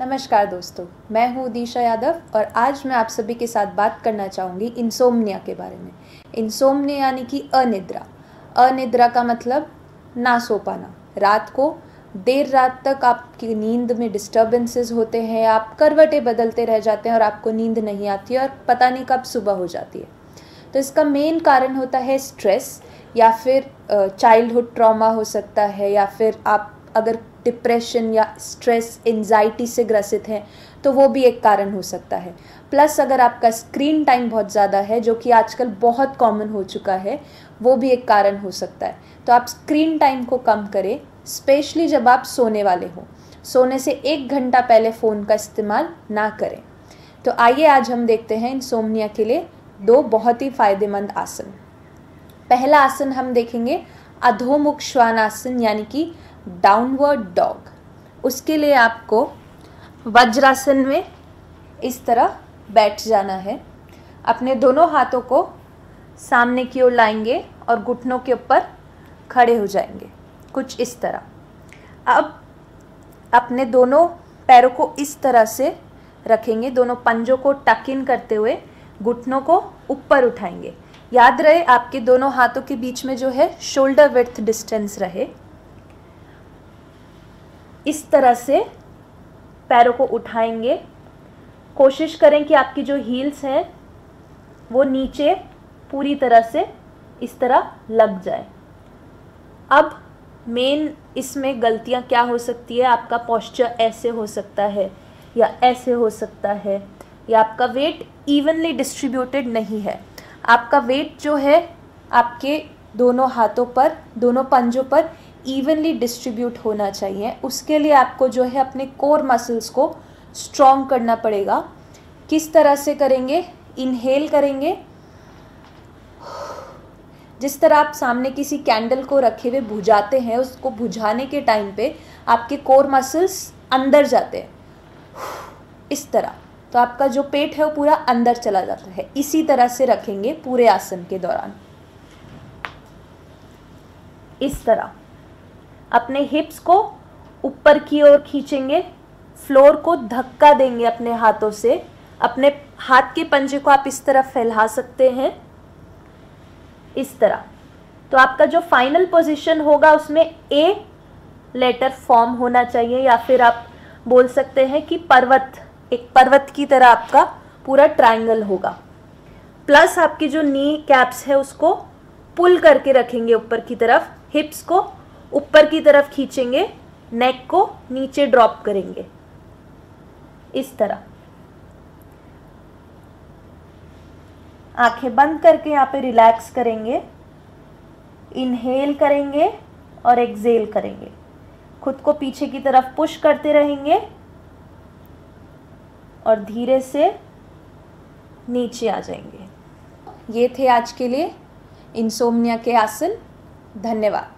नमस्कार दोस्तों, मैं हूँ दीशा यादव और आज मैं आप सभी के साथ बात करना चाहूँगी इनसोमनिया के बारे में। इनसोमनिया यानी कि अनिद्रा। अनिद्रा का मतलब ना सो पाना। रात को देर रात तक आपकी नींद में डिस्टर्बेंसेस होते हैं, आप करवटें बदलते रह जाते हैं और आपको नींद नहीं आती है और पता नहीं कब सुबह हो जाती है। तो इसका मेन कारण होता है स्ट्रेस, या फिर चाइल्डहुड ट्रॉमा हो सकता है, या फिर आप अगर डिप्रेशन या स्ट्रेस एंजाइटी से ग्रसित हैं तो वो भी एक कारण हो सकता है। प्लस अगर आपका स्क्रीन टाइम बहुत ज़्यादा है, जो कि आजकल बहुत कॉमन हो चुका है, वो भी एक कारण हो सकता है। तो आप स्क्रीन टाइम को कम करें, स्पेशली जब आप सोने वाले हो। सोने से 1 घंटा पहले फ़ोन का इस्तेमाल ना करें। तो आइए आज हम देखते हैं इनसोमनिया के लिए 2 बहुत ही फ़ायदेमंद आसन। पहला आसन हम देखेंगे अधोमुख श्वानासन यानी कि डाउनवर्ड डॉग। उसके लिए आपको वज्रासन में इस तरह बैठ जाना है। अपने दोनों हाथों को सामने की ओर लाएंगे और घुटनों के ऊपर खड़े हो जाएंगे, कुछ इस तरह। अब अपने दोनों पैरों को इस तरह से रखेंगे, दोनों पंजों को टक इन करते हुए घुटनों को ऊपर उठाएंगे। याद रहे आपके दोनों हाथों के बीच में जो है शोल्डर विड्थ डिस्टेंस रहे। इस तरह से पैरों को उठाएंगे। कोशिश करें कि आपकी जो हील्स हैं वो नीचे पूरी तरह से इस तरह लग जाए। अब मेन इसमें गलतियां क्या हो सकती है, आपका पोस्चर ऐसे हो सकता है या ऐसे हो सकता है, या आपका वेट इवनली डिस्ट्रीब्यूटेड नहीं है। आपका वेट जो है आपके दोनों हाथों पर, दोनों पंजों पर इवनली डिस्ट्रीब्यूट होना चाहिए। उसके लिए आपको जो है अपने कोर मसल्स को स्ट्रॉन्ग करना पड़ेगा। किस तरह से करेंगे? इनहेल करेंगे जिस तरह आप सामने किसी कैंडल को रखे हुए बुझाते हैं, उसको बुझाने के टाइम पे आपके कोर मसल्स अंदर जाते हैं इस तरह। तो आपका जो पेट है वो पूरा अंदर चला जाता है। इसी तरह से रखेंगे पूरे आसन के दौरान, इस तरह। अपने हिप्स को ऊपर की ओर खींचेंगे, फ्लोर को धक्का देंगे अपने हाथों से। अपने हाथ के पंजे को आप इस तरह फैला सकते हैं, इस तरह। तो आपका जो फाइनल पोजीशन होगा उसमें ए लेटर फॉर्म होना चाहिए, या फिर आप बोल सकते हैं कि पर्वत, एक पर्वत की तरह आपका पूरा ट्रायंगल होगा। प्लस आपकी जो नी कैप्स है उसको पुल करके रखेंगे ऊपर की तरफ, हिप्स को ऊपर की तरफ खींचेंगे, नेक को नीचे ड्रॉप करेंगे, इस तरह। आंखें बंद करके यहाँ पे रिलैक्स करेंगे। इनहेल करेंगे और एक्सहेल करेंगे। खुद को पीछे की तरफ पुश करते रहेंगे और धीरे से नीचे आ जाएंगे। ये थे आज के लिए इनसोमनिया के आसन। धन्यवाद।